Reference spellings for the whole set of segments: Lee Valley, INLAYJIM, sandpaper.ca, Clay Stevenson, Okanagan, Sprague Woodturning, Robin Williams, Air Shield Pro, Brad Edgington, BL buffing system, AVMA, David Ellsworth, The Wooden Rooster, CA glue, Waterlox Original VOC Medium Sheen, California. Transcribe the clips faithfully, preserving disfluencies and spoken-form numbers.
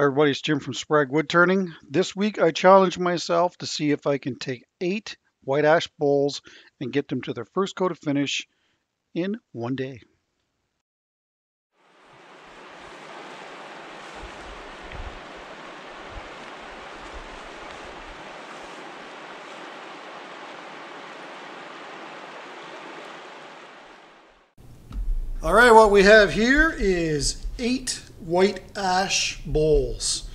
Hi everybody, it's Jim from Sprague Woodturning. This week I challenged myself to see if I can take eight white ash bowls and get them to their first coat of finish in one day. All right, what we have here is eight white ash bowls.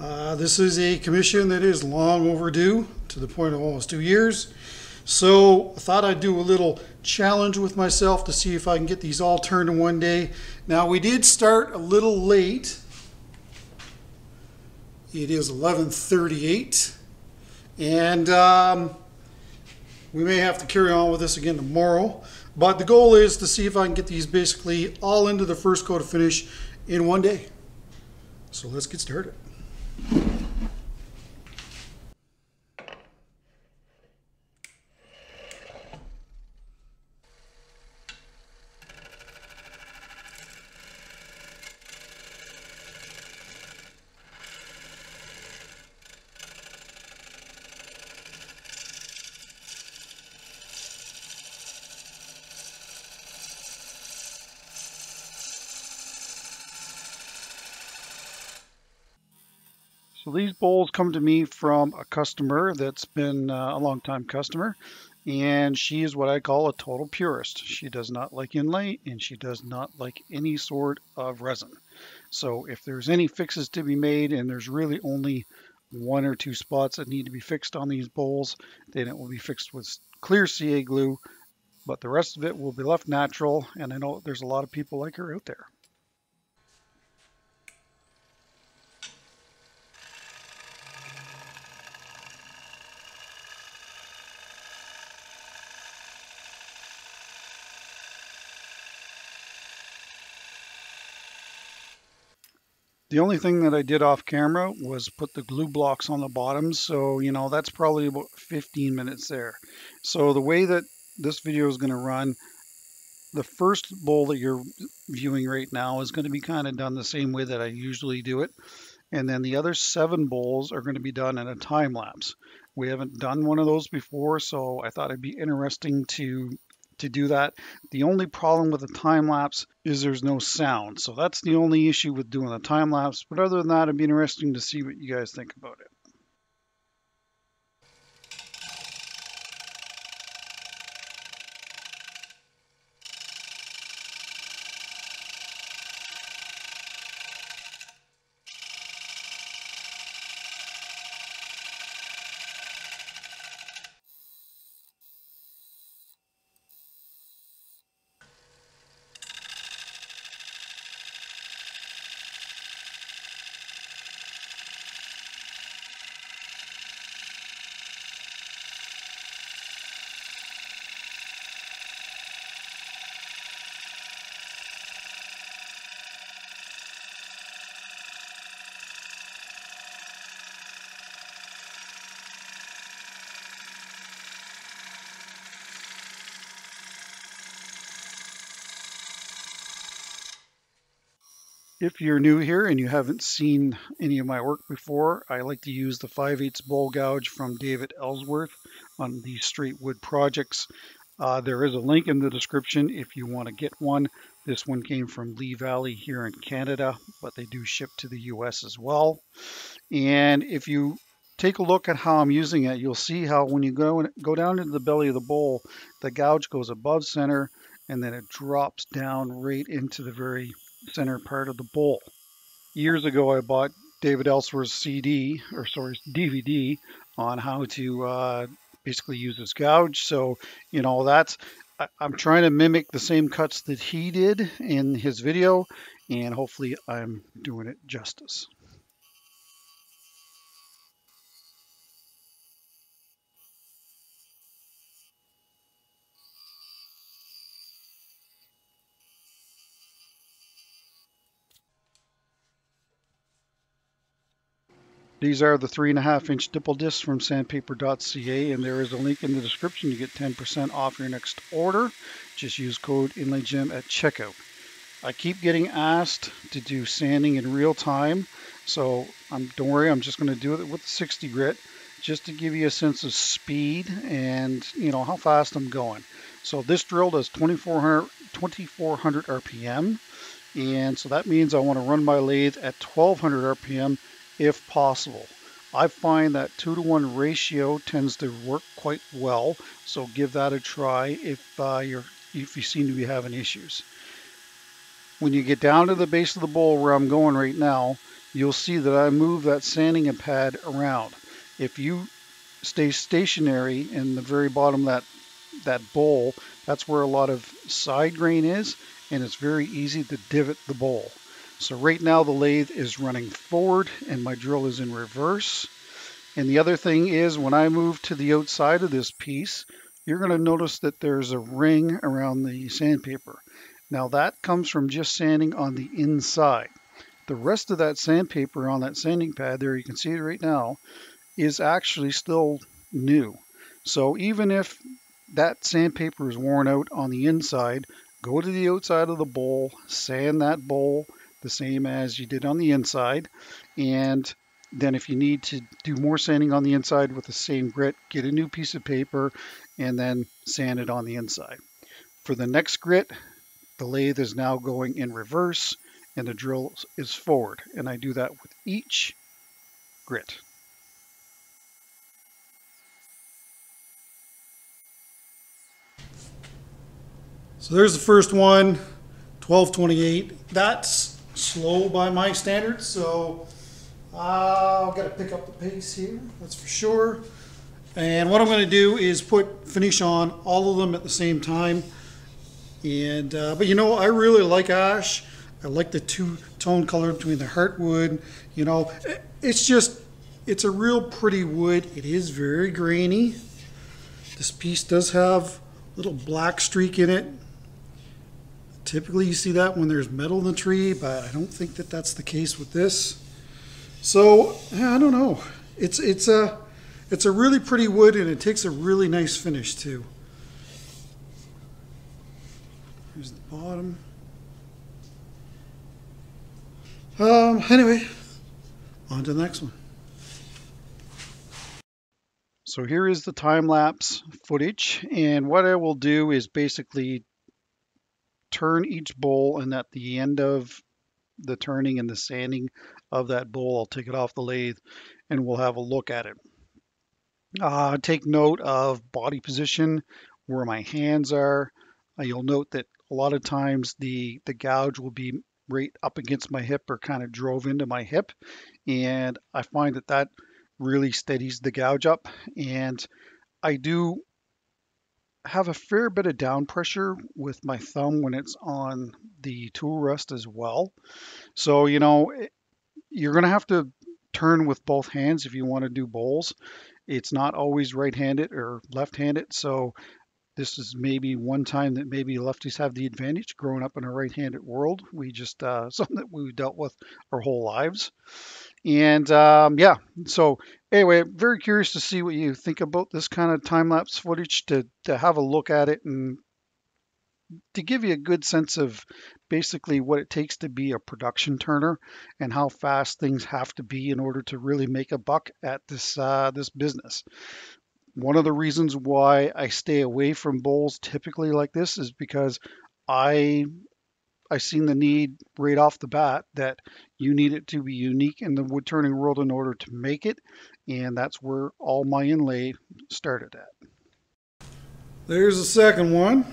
Uh, this is a commission that is long overdue, to the point of almost two years. So I thought I'd do a little challenge with myself to see if I can get these all turned in one day. Now we did start a little late. It is eleven thirty-eight, and um, we may have to carry on with this again tomorrow. But the goal is to see if I can get these basically all into the first coat of finish in one day. So let's get started. So these bowls come to me from a customer that's been uh, a long-time customer, and she is what I call a total purist. She does not like inlay, and she does not like any sort of resin. So if there's any fixes to be made, and there's really only one or two spots that need to be fixed on these bowls, then it will be fixed with clear C A glue, but the rest of it will be left natural, and I know there's a lot of people like her out there. The only thing that I did off camera was put the glue blocks on the bottom, so you know that's probably about fifteen minutes there. So the way that this video is going to run, the first bowl that you're viewing right now is going to be kind of done the same way that I usually do it, and then the other seven bowls are going to be done in a time lapse. We haven't done one of those before, so I thought it'd be interesting to to do that. The only problem with the time lapse is there's no sound. So that's the only issue with doing the time lapse. But other than that, it'd be interesting to see what you guys think about it. If you're new here and you haven't seen any of my work before, I like to use the five eighths bowl gouge from David Ellsworth on these straight wood projects. Uh, there is a link in the description if you want to get one. This one came from Lee Valley here in Canada, but they do ship to the U S as well. And if you take a look at how I'm using it, you'll see how when you go, go down into the belly of the bowl, the gouge goes above center and then it drops down right into the very center part of the bowl. Years ago I bought David Ellsworth's C D, or sorry, D V D on how to uh, basically use this gouge. So, you know, that's, I, I'm trying to mimic the same cuts that he did in his video, and hopefully I'm doing it justice. These are the three and a half inch dipple discs from sandpaper dot C A, and there is a link in the description. You get ten percent off your next order. Just use code INLAYJIM at checkout. I keep getting asked to do sanding in real time, so I'm, don't worry, I'm just going to do it with sixty grit just to give you a sense of speed and, you know, how fast I'm going. So this drill does twenty-four hundred R P M, and so that means I want to run my lathe at twelve hundred R P M if possible. I find that two to one ratio tends to work quite well, so give that a try if, uh, you're, if you seem to be having issues. When you get down to the base of the bowl where I'm going right now, you'll see that I move that sanding pad around. If you stay stationary in the very bottom of that, that bowl, that's where a lot of side grain is, and it's very easy to divot the bowl. So right now the lathe is running forward and my drill is in reverse. And the other thing is, when I move to the outside of this piece, you're going to notice that there's a ring around the sandpaper. Now that comes from just sanding on the inside. The rest of that sandpaper on that sanding pad there, you can see it right now, is actually still new. So even if that sandpaper is worn out on the inside, go to the outside of the bowl, sand that bowl the same as you did on the inside, and then if you need to do more sanding on the inside with the same grit, get a new piece of paper and then sand it on the inside. For the next grit, the lathe is now going in reverse and the drill is forward, and I do that with each grit. So there's the first one, twelve twenty-eight. That's slow by my standards, so I've got to pick up the pace here, that's for sure. And what I'm going to do is put finish on all of them at the same time. And uh, but you know, I really like ash. I like the two-tone color between the heartwood. You know, it's just, it's a real pretty wood. It is very grainy. This piece does have a little black streak in it. Typically you see that when there's metal in the tree, but I don't think that that's the case with this. So I don't know. It's it's a it's a really pretty wood, and it takes a really nice finish too. Here's the bottom. Um, anyway, on to the next one. So here is the time-lapse footage, and what I will do is basically turn each bowl, and at the end of the turning and the sanding of that bowl, I'll take it off the lathe and we'll have a look at it. Uh, take note of body position, where my hands are. Uh, you'll note that a lot of times the, the gouge will be right up against my hip or kind of drove into my hip, and I find that that really steadies the gouge up. And I do have a fair bit of down pressure with my thumb when it's on the tool rest as well. So, you know, you're going to have to turn with both hands if you want to do bowls. It's not always right-handed or left-handed, so this is maybe one time that maybe lefties have the advantage. Growing up in a right-handed world, we just, uh, something that we've dealt with our whole lives. And um, yeah, so anyway, I'm very curious to see what you think about this kind of time-lapse footage, to, to have a look at it and to give you a good sense of basically what it takes to be a production turner and how fast things have to be in order to really make a buck at this, uh, this business. One of the reasons why I stay away from bowls typically like this is because I... I've seen the need right off the bat that you need it to be unique in the wood turning world in order to make it, and that's where all my inlay started at. There's the second one.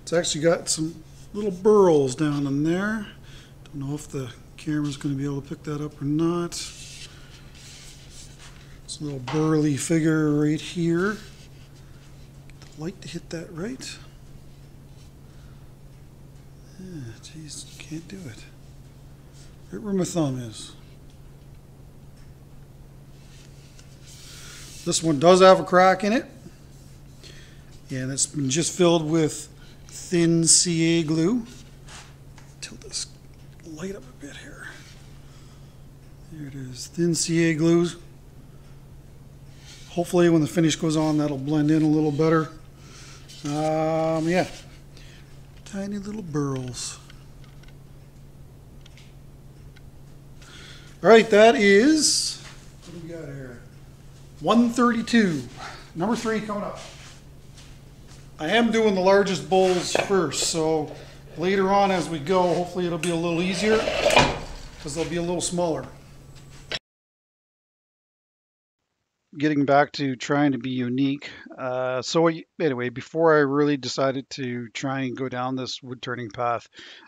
It's actually got some little burls down in there. Don't know if the camera's going to be able to pick that up or not. It's a little burly figure right here. Get the light to hit that right. Yeah, geez, can't do it. Right where my thumb is. This one does have a crack in it, and it's been just filled with thin C A glue. Tilt this light up a bit here. There it is, thin C A glues. Hopefully when the finish goes on, that'll blend in a little better. Um, yeah. Tiny little burls. All right, that is, what do we got here? one thirty-two, number three coming up. I am doing the largest bowls first, so later on as we go, hopefully it'll be a little easier because they'll be a little smaller. Getting back to trying to be unique. Uh, so anyway, before I really decided to try and go down this wood turning path,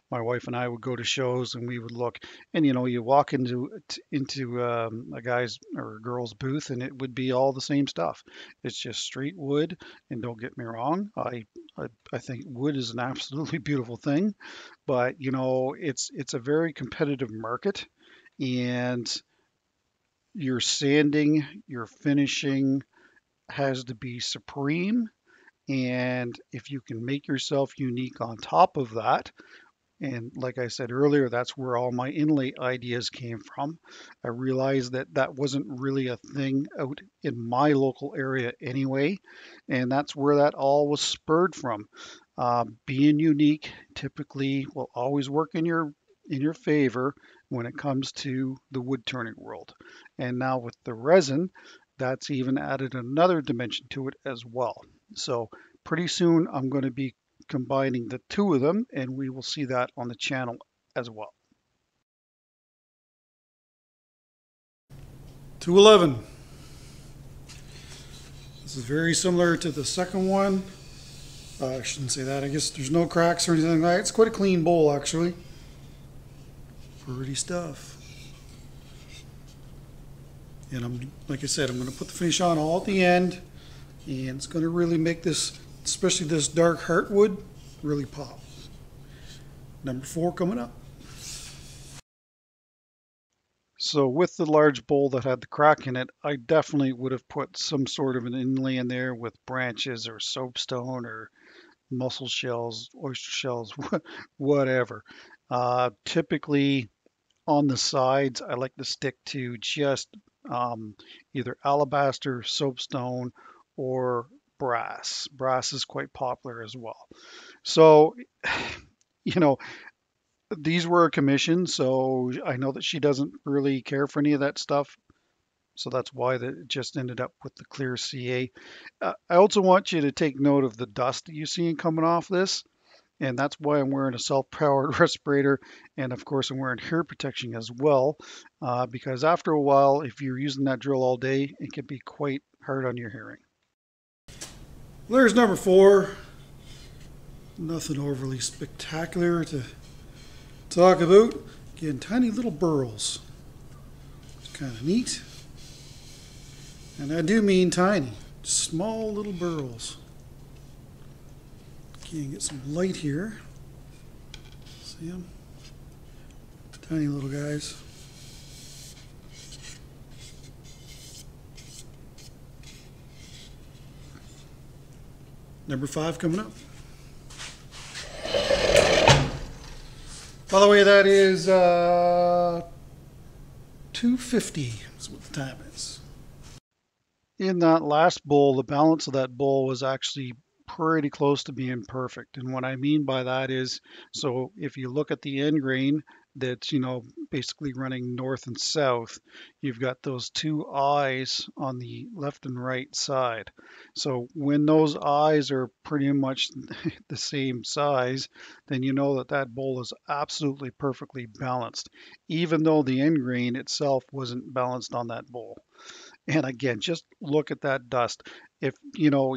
my wife and I would go to shows and we would look, and you know, you walk into into um, a guy's or a girl's booth and it would be all the same stuff. It's just straight wood. And don't get me wrong, I I, I think wood is an absolutely beautiful thing, but you know, it's it's a very competitive market, and your sanding, your finishing has to be supreme. And if you can make yourself unique on top of that, and like I said earlier, that's where all my inlay ideas came from. I realized that that wasn't really a thing out in my local area anyway, and that's where that all was spurred from. Uh, being unique typically will always work in your in your favor when it comes to the wood turning world. And now with the resin, that's even added another dimension to it as well. So pretty soon I'm going to be combining the two of them, and we will see that on the channel as well. two eleven. This is very similar to the second one. Uh, I shouldn't say that. I guess there's no cracks or anything like that. It's quite a clean bowl actually. Pretty stuff. And I'm, like I said, I'm going to put the finish on all at the end, and it's going to really make this, especially this dark heartwood, really pop. Number four coming up. So with the large bowl that had the crack in it, I definitely would have put some sort of an inlay in there with branches or soapstone or mussel shells, oyster shells, whatever. Uh, typically on the sides, I like to stick to just um, either alabaster, soapstone, or brass. Brass is quite popular as well. So, you know, these were a commission, so I know that she doesn't really care for any of that stuff. So that's why that it just ended up with the clear C A. Uh, I also want you to take note of the dust that you're seeing coming off this. And that's why I'm wearing a self-powered respirator. And of course, I'm wearing hair protection as well, uh, because after a while, if you're using that drill all day, it can be quite hard on your hearing. Well, there's number four. Nothing overly spectacular to talk about. Again, tiny little burls. It's kind of neat. And I do mean tiny, small little burls. You can get some light here. See them? Tiny little guys. Number five coming up. By the way, that is uh, two fifty is what the time is. In that last bowl, the balance of that bowl was actually pretty close to being perfect. And what I mean by that is, so if you look at the end grain that's, you know, basically running north and south, you've got those two eyes on the left and right side. So when those eyes are pretty much the same size, then you know that that bowl is absolutely perfectly balanced, even though the end grain itself wasn't balanced on that bowl. And again, just look at that dust. If, you know,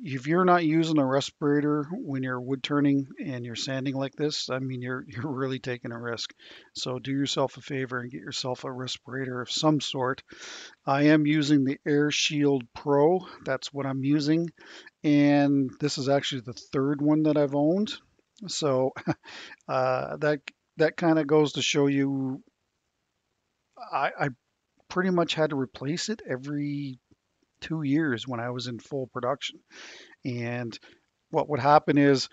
if you're not using a respirator when you're wood turning and you're sanding like this, I mean, you're you're really taking a risk. So do yourself a favor and get yourself a respirator of some sort. I am using the Air Shield Pro. That's what I'm using. And this is actually the third one that I've owned. So uh, that that kind of goes to show you, I, I pretty much had to replace it every two years when I was in full production. And what would happen is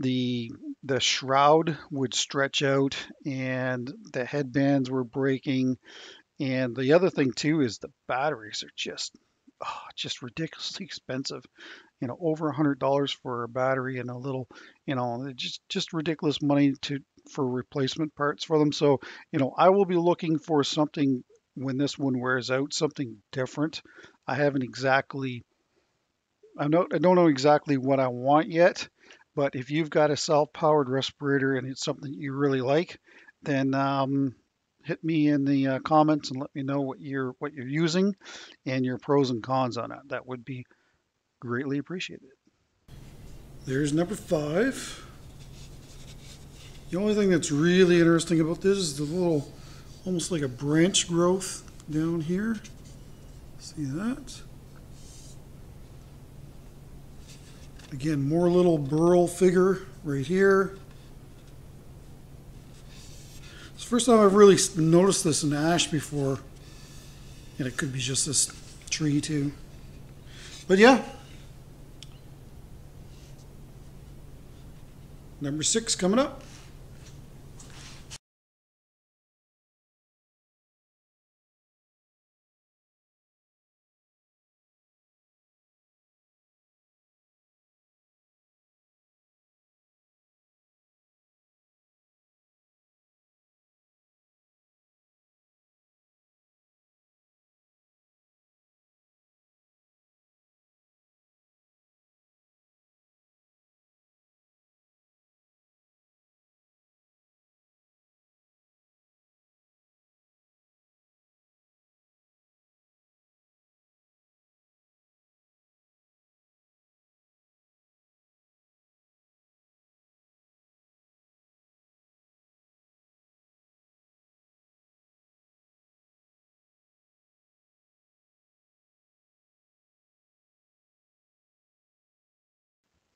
the the shroud would stretch out and the headbands were breaking. And the other thing too is the batteries are just oh, just ridiculously expensive, you know, over a hundred dollars for a battery and a little, you know, just just ridiculous money to for replacement parts for them. So, you know, I will be looking for something when this one wears out, something different. I haven't exactly, I don't, I don't know exactly what I want yet, but if you've got a self-powered respirator and it's something you really like, then um, hit me in the uh, comments and let me know what you're what you're using and your pros and cons on it. That would be greatly appreciated. There's number five. The only thing that's really interesting about this is the little, almost like a branch growth down here. See that? Again, more little burl figure right here. It's the first time I've really noticed this in ash before. And it could be just this tree too. But yeah. Number six coming up.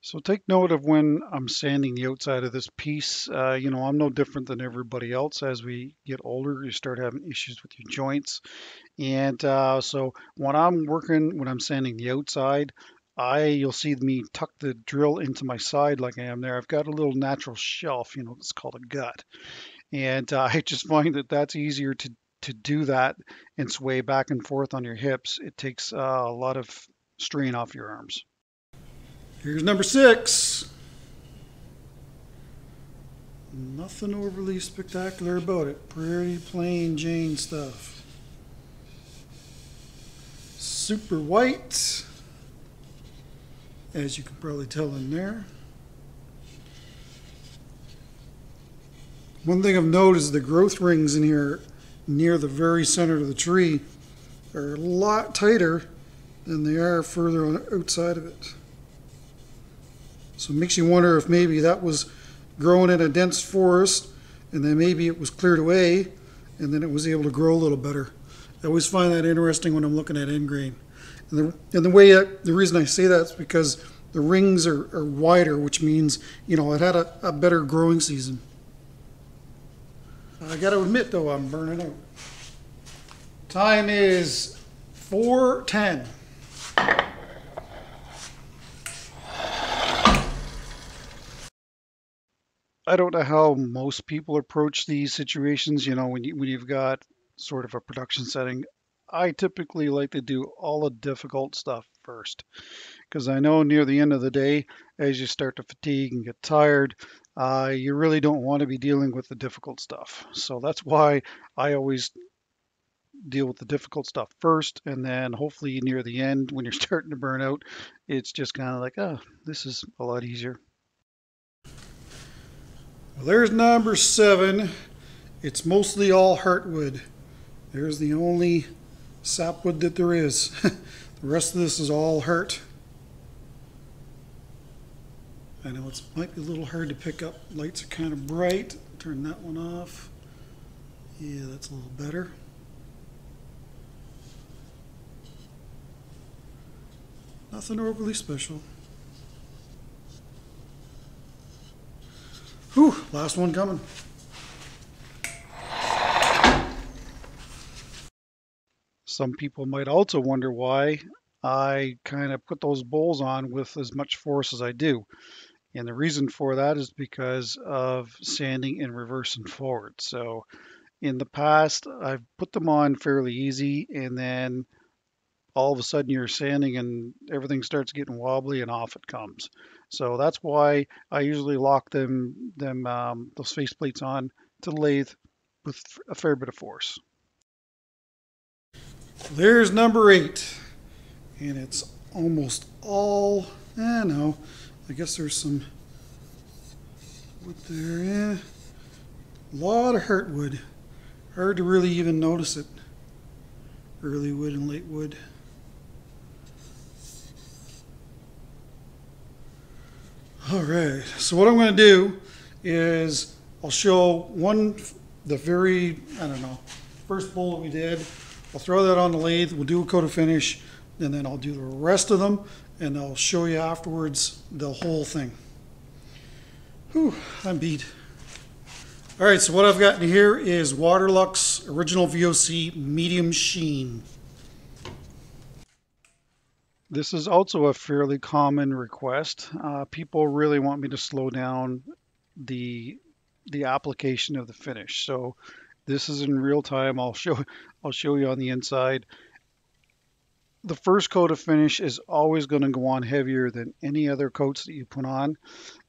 So take note of when I'm sanding the outside of this piece. Uh, you know, I'm no different than everybody else. As we get older, you start having issues with your joints. And uh, so when I'm working, when I'm sanding the outside, I you'll see me tuck the drill into my side like I am there. I've got a little natural shelf, you know, it's called a gut. And uh, I just find that that's easier to, to do that and sway back and forth on your hips. It takes uh, a lot of strain off your arms. Here's number six. Nothing overly spectacular about it. Pretty plain Jane stuff. Super white, as you can probably tell in there. One thing I've noticed, the growth rings in here near the very center of the tree are a lot tighter than they are further on the outside of it. So it makes you wonder if maybe that was growing in a dense forest and then maybe it was cleared away and then it was able to grow a little better. I always find that interesting when I'm looking at end grain. And the, and the way that, the reason I say that is because the rings are, are wider, which means, you know, it had a, a better growing season. I got to admit, though, I'm burning out. Time is four ten. I don't know how most people approach these situations, you know, when, you, when you've got sort of a production setting. I typically like to do all the difficult stuff first, because I know near the end of the day, as you start to fatigue and get tired, uh, you really don't want to be dealing with the difficult stuff. So that's why I always deal with the difficult stuff first, and then hopefully near the end, when you're starting to burn out, it's just kind of like, oh, this is a lot easier. There's number seven. It's mostly all heartwood. There's the only sapwood that there is. The rest of this is all heart. I know it might be a little hard to pick up. Lights are kind of bright. Turn that one off. Yeah, that's a little better. Nothing overly special. Whew, last one coming. Some people might also wonder why I kind of put those bowls on with as much force as I do. And the reason for that is because of sanding in reverse and forward. So in the past, I've put them on fairly easy and then all of a sudden you're sanding and everything starts getting wobbly and off it comes. So that's why I usually lock them, them um, those face plates on to the lathe with a fair bit of force. There's number eight, and it's almost all, eh, no, I guess there's some wood there, eh, a lot of heartwood. Hard to really even notice it, early wood and late wood. All right, so what I'm going to do is I'll show one, the very, I don't know, first bowl we did. I'll throw that on the lathe, we'll do a coat of finish, and then I'll do the rest of them, and I'll show you afterwards the whole thing. Whew, I'm beat. All right, so what I've got in here is Waterlox Original V O C Medium Sheen. This is also a fairly common request. Uh, people really want me to slow down the the application of the finish. So this is in real time. I'll show I'll show you on the inside. The first coat of finish is always going to go on heavier than any other coats that you put on.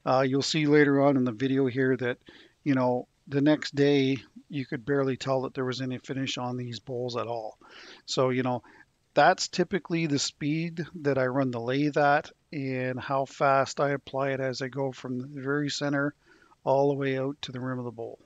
Uh, you'll see later on in the video here that, you know, the next day you could barely tell that there was any finish on these bowls at all. So, you know, that's typically the speed that I run the lathe at and how fast I apply it as I go from the very center all the way out to the rim of the bowl.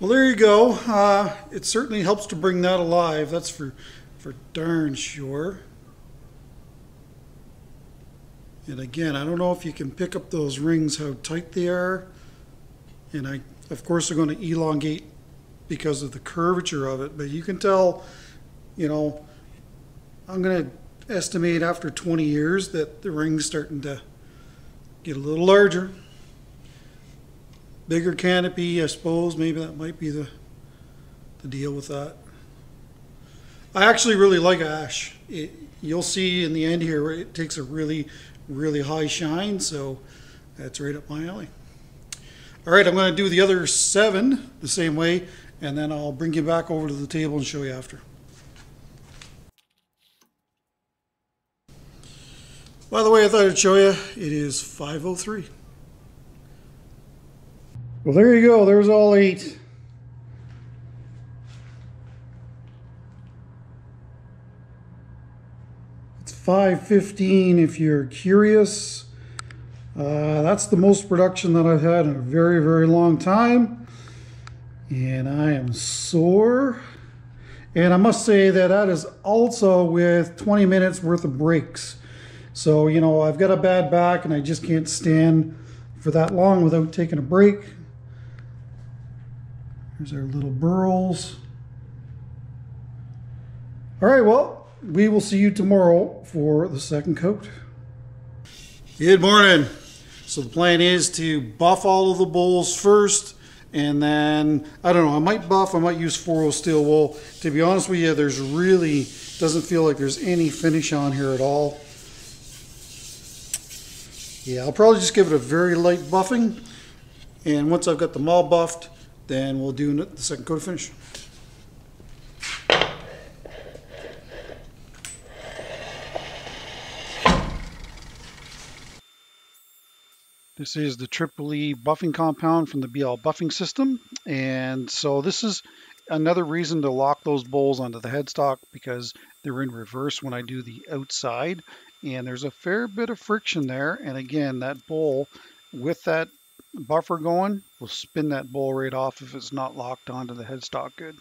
Well, there you go. Uh, it certainly helps to bring that alive. That's for, for darn sure. And again, I don't know if you can pick up those rings, how tight they are. And I, of course, they're going to elongate because of the curvature of it. But you can tell, you know, I'm going to estimate after twenty years that the ring's starting to get a little larger. Bigger canopy, I suppose, maybe that might be the, the deal with that. I actually really like ash. It, you'll see in the end here, it takes a really, really high shine, so that's right up my alley. All right, I'm going to do the other seven the same way, and then I'll bring you back over to the table and show you after. By the way, I thought I'd show you, it is five oh three. Well, there you go, there's all eight. It's five fifteen if you're curious. Uh, that's the most production that I've had in a very, very long time. And I am sore. And I must say that that is also with twenty minutes worth of breaks. So, you know, I've got a bad back and I just can't stand for that long without taking a break. There's our little burls. All right, well, we will see you tomorrow for the second coat. Good morning. So the plan is to buff all of the bowls first, and then, I don't know, I might buff, I might use four oh steel wool. To be honest with you, there's really, doesn't feel like there's any finish on here at all. Yeah, I'll probably just give it a very light buffing. And once I've got them all buffed, then we'll do the second coat of finish. This is the Triple E buffing compound from the B L buffing system. And so this is another reason to lock those bowls onto the headstock, because they're in reverse when I do the outside. And there's a fair bit of friction there. And again, that bowl with that buffer going will spin that bowl right off if it's not locked onto the headstock good.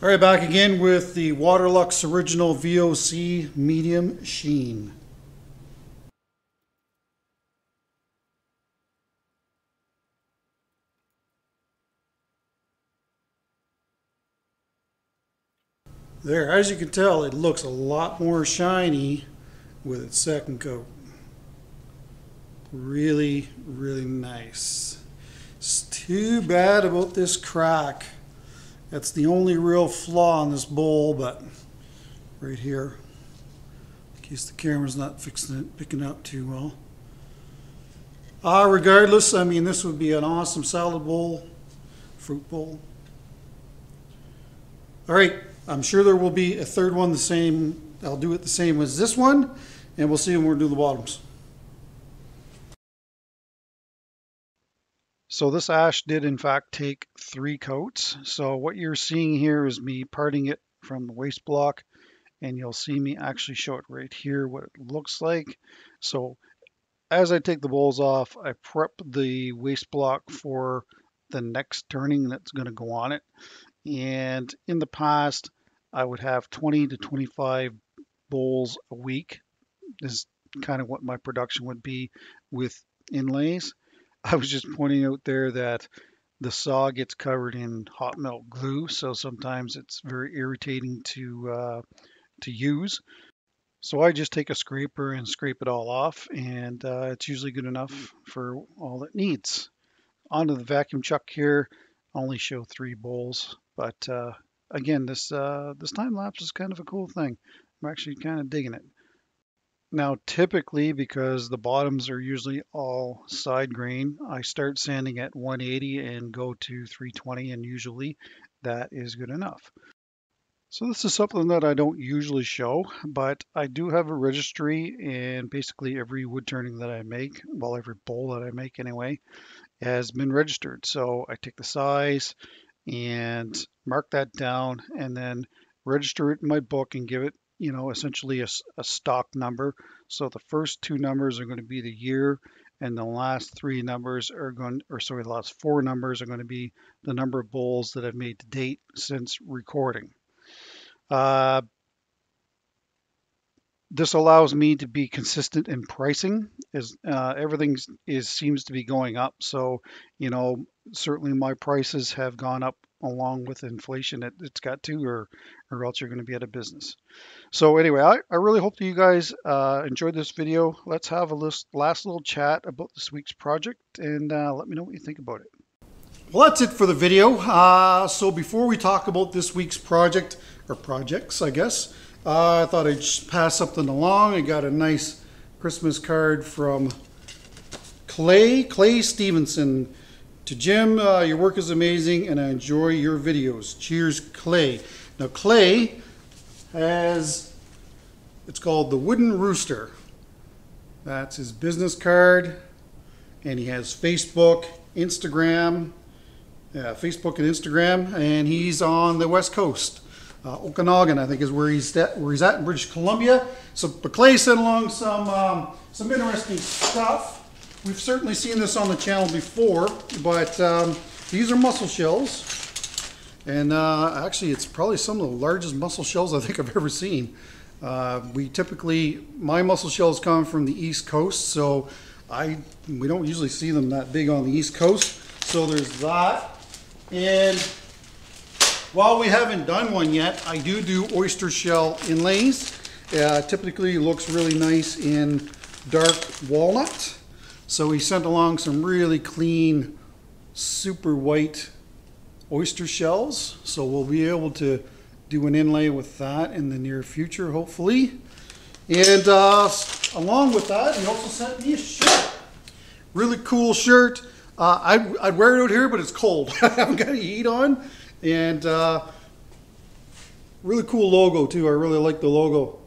All right, back again with the Waterlox Original V O C Medium Sheen. There, as you can tell, it looks a lot more shiny with its second coat. Really, really nice. It's too bad about this crack. That's the only real flaw in this bowl, but right here, in case the camera's not fixing it, picking up too well. Uh, regardless, I mean, this would be an awesome salad bowl, fruit bowl. All right, I'm sure there will be a third one the same. I'll do it the same as this one, and we'll see when we do the bottoms. So this ash did in fact take three coats. So what you're seeing here is me parting it from the waste block, and you'll see me actually show it right here what it looks like. So as I take the bowls off, I prep the waste block for the next turning that's going to go on it. And in the past, I would have twenty to twenty-five bowls a week. This is kind of what my production would be with inlays. I was just pointing out there that the saw gets covered in hot melt glue, so sometimes it's very irritating to uh, to use. So I just take a scraper and scrape it all off, and uh, it's usually good enough for all it needs. Onto the vacuum chuck here. Only show three bowls, but uh, again, this uh, this time lapse is kind of a cool thing. I'm actually kind of digging it. Now, typically, because the bottoms are usually all side grain, I start sanding at one eighty and go to three twenty, and usually that is good enough. So this is something that I don't usually show, but I do have a registry, and basically every wood turning that I make, well, every bowl that I make anyway, has been registered. So I take the size and mark that down, and then register it in my book and give it, you know, essentially a, a stock number. So the first two numbers are going to be the year, and the last three numbers are going, or sorry, the last four numbers are going to be the number of bowls that I've made to date since recording. Uh, this allows me to be consistent in pricing, as uh, everything is seems to be going up. So, you know, certainly my prices have gone up along with inflation. It, it's got to, or or else you're going to be out of business. So anyway, I, I really hope that you guys uh, enjoyed this video. Let's have a list, last little chat about this week's project, and uh, let me know what you think about it. Well, that's it for the video. Uh, so before we talk about this week's project, or projects, I guess, uh, I thought I'd just pass something along. I got a nice Christmas card from Clay, Clay Stevenson. To Jim, uh, your work is amazing, and I enjoy your videos. Cheers, Clay. Now, Clay has, it's called The Wooden Rooster. That's his business card, and he has Facebook, Instagram, uh, Facebook and Instagram, and he's on the West Coast. Uh, Okanagan, I think, is where he's at, where he's at in British Columbia. So, but Clay sent along some um, some interesting stuff. We've certainly seen this on the channel before, but um, these are mussel shells. And uh, actually, it's probably some of the largest mussel shells I think I've ever seen. Uh, we typically, my mussel shells come from the East Coast, so I we don't usually see them that big on the East Coast. So there's that. And while we haven't done one yet, I do do oyster shell inlays. Uh, typically looks really nice in dark walnut. So he sent along some really clean, super white oyster shells. So we'll be able to do an inlay with that in the near future, hopefully. And uh, along with that, he also sent me a shirt. Really cool shirt. Uh, I'd, I'd wear it out here, but it's cold. I haven't got any heat on. And uh, really cool logo too. I really like the logo.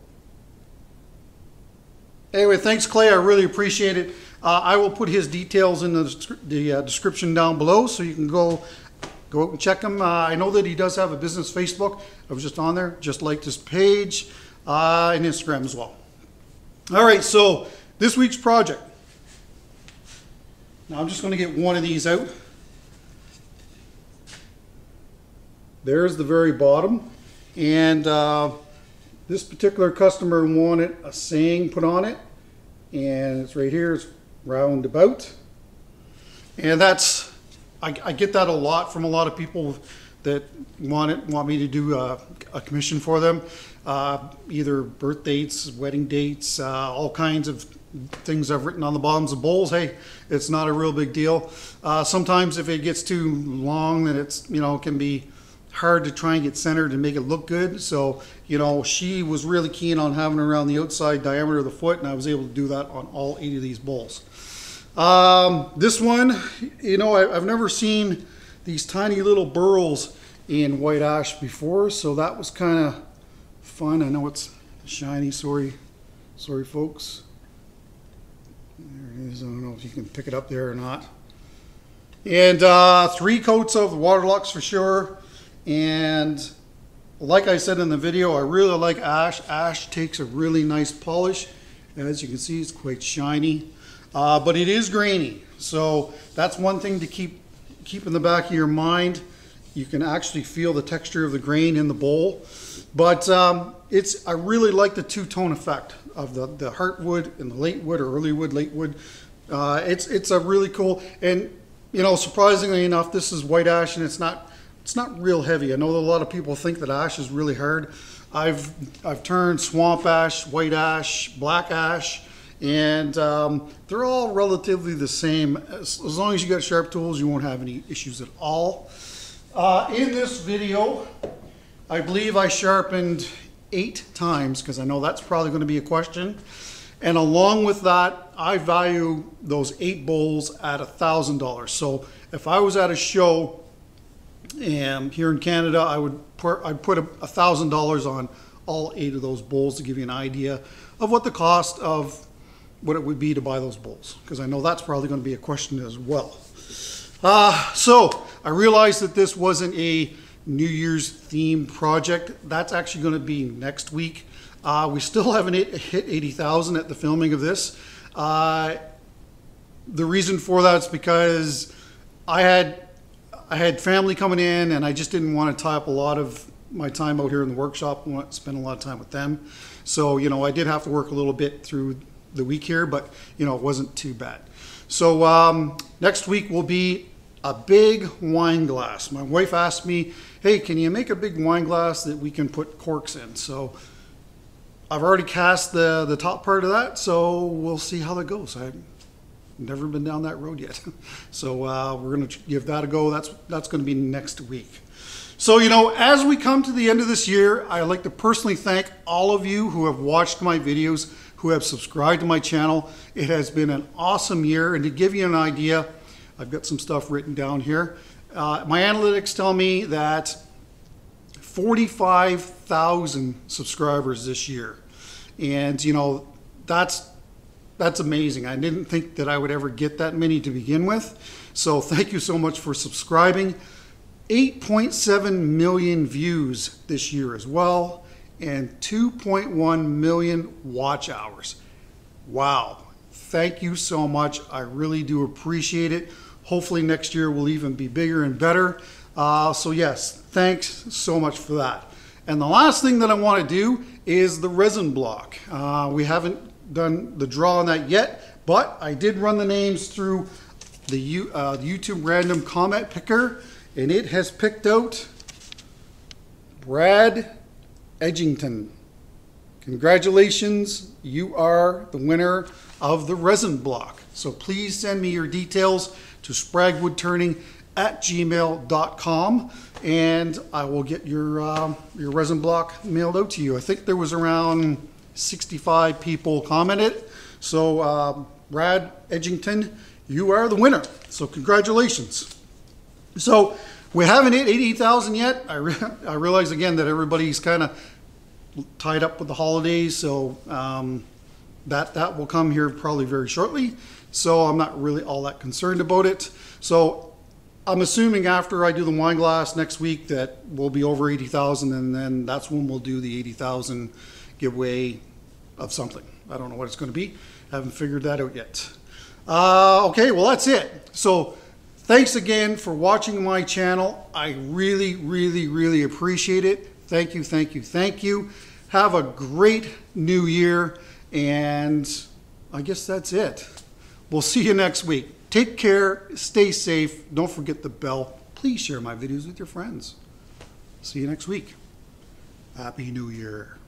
Anyway, thanks, Clay. I really appreciate it. Uh, I will put his details in the, the uh, description down below, so you can go go out and check him. Uh, I know that he does have a business Facebook. I was just on there, just liked his page, uh, and Instagram as well. All right, so this week's project. Now I'm just going to get one of these out. There's the very bottom, and uh, this particular customer wanted a saying put on it, and it's right here. It's roundabout, and that's I, I get that a lot from a lot of people that want it want me to do a, a commission for them, uh, either birth dates, wedding dates, uh, all kinds of things I've written on the bottoms of bowls. Hey, it's not a real big deal. Uh, sometimes if it gets too long, then it's, you know, it can be hard to try and get centered and make it look good. So, you know, she was really keen on having around the outside diameter of the foot, and I was able to do that on all eight of these bowls. Um, this one, you know, I, I've never seen these tiny little burls in white ash before, so that was kind of fun. I know it's shiny, sorry, sorry folks. There it is. I don't know if you can pick it up there or not. And uh, three coats of the Waterlox for sure. And like I said in the video, I really like ash. Ash takes a really nice polish. As you can see, it's quite shiny, uh, but it is grainy. So that's one thing to keep, keep in the back of your mind. You can actually feel the texture of the grain in the bowl. But um, it's I really like the two-tone effect of the, the heartwood and the late wood or early wood, late wood. Uh, it's, it's a really cool, and you know, surprisingly enough, this is white ash, and it's not It's not real heavy. I know that a lot of people think that ash is really hard. I've I've turned swamp ash, white ash, black ash, and um, they're all relatively the same. As, as long as you got sharp tools, you won't have any issues at all. Uh, in this video, I believe I sharpened eight times, because I know that's probably going to be a question. And along with that, I value those eight bowls at a thousand dollars. So if I was at a show and here in Canada, I would pour, I'd put a thousand dollars on all eight of those bowls to give you an idea of what the cost of what it would be to buy those bowls, because I know that's probably going to be a question as well. Uh, so I realized that this wasn't a New Year's themed project. That's actually going to be next week. Uh, we still haven't hit eighty thousand at the filming of this. Uh, the reason for that is because I had I had family coming in, and I just didn't want to tie up a lot of my time out here in the workshop and spend a lot of time with them. So, you know, I did have to work a little bit through the week here, but, you know, it wasn't too bad. So um, next week will be a big wine glass. My wife asked me, hey, can you make a big wine glass that we can put corks in? So I've already cast the, the top part of that, so we'll see how that goes. I, Never been down that road yet. So uh, we're going to give that a go. That's, that's going to be next week. So, you know, as we come to the end of this year, I'd like to personally thank all of you who have watched my videos, who have subscribed to my channel. It has been an awesome year. And to give you an idea, I've got some stuff written down here. Uh, my analytics tell me that forty-five thousand subscribers this year. And, you know, that's That's amazing. I didn't think that I would ever get that many to begin with. So thank you so much for subscribing. eight point seven million views this year as well, and two point one million watch hours. Wow. Thank you so much. I really do appreciate it. Hopefully next year will even be bigger and better. Uh, so yes, thanks so much for that. And the last thing that I want to do is the resin block. Uh, we haven't done the draw on that yet, but I did run the names through the U, uh, YouTube random comment picker, and it has picked out Brad Edgington. Congratulations, you are the winner of the resin block. So please send me your details to Sprague Woodturning at gmail dot com, and I will get your uh, your resin block mailed out to you. I think there was around sixty-five people commented. So uh, Brad Edgington, you are the winner. So congratulations. So we haven't hit eighty thousand yet. I, re I realize again that everybody's kind of tied up with the holidays. So um, that, that will come here probably very shortly. So I'm not really all that concerned about it. So I'm assuming after I do the wine glass next week that we'll be over eighty thousand, and then that's when we'll do the eighty thousand giveaway of something. I don't know what it's going to be. I haven't figured that out yet. Uh, okay, well, that's it. So thanks again for watching my channel. I really, really, really appreciate it. Thank you, thank you, thank you. Have a great new year, and I guess that's it. We'll see you next week. Take care, stay safe, don't forget the bell. Please share my videos with your friends. See you next week. Happy New Year.